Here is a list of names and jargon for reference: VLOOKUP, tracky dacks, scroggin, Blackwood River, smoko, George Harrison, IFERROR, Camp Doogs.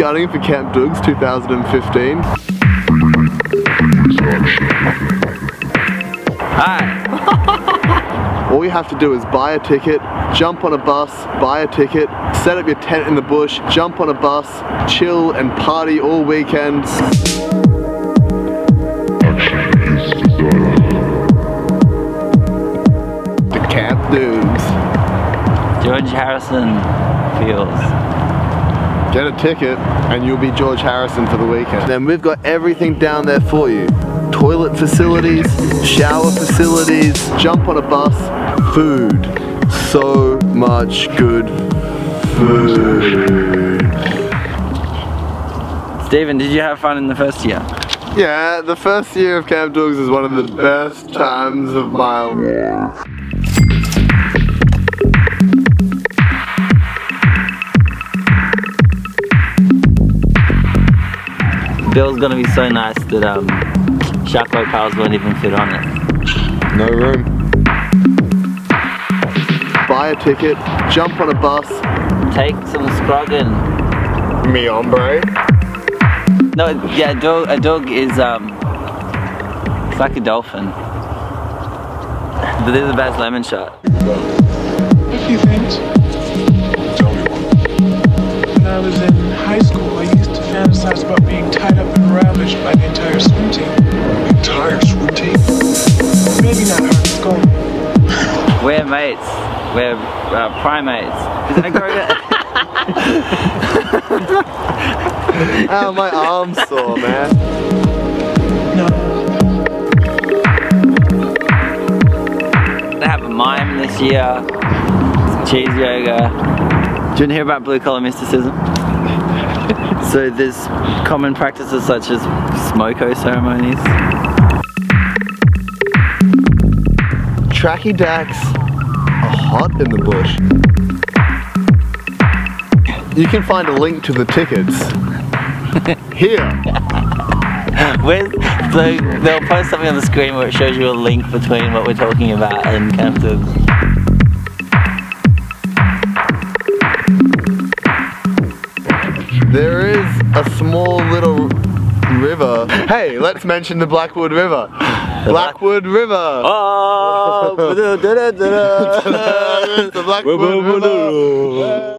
gunning for Camp Doogs 2015. Hi. All you have to do is buy a ticket, jump on a bus, buy a ticket, set up your tent in the bush, jump on a bus, chill and party all weekend. The Camp Doogs. George Harrison feels. Get a ticket and you'll be George Harrison for the weekend. Then we've got everything down there for you. Toilet facilities, shower facilities, jump on a bus, food. So much good food. Stephen, did you have fun in the first year? Yeah, the first year of Camp Doogs is one of the best times of my life. Bill's gonna be so nice that Shaco pals won't even fit on it. No room. Buy a ticket, jump on a bus. Take some scroggin. Mi hombre. No, yeah, a dog is it's like a dolphin. But they're the best lemon shot. A few things. Tell me one. When I was in high school, I used to fantasize about being tied up and ravished by the entire swim team. Entire swim team? Maybe not hard to go. We're mates. We're primates. Is that correct? Ow, my arm's sore, man. No. They have a mime this year. Some cheese yoga. Didn't hear about blue collar mysticism? So there's common practices such as smoko ceremonies. Tracky dacks are hot in the bush. You can find a link to the tickets here. They'll post something on the screen where it shows you a link between what we're talking about and Camp Doogs. There is a small little river. Hey, let's mention the Blackwood River. Blackwood River. Oh, the Blackwood River.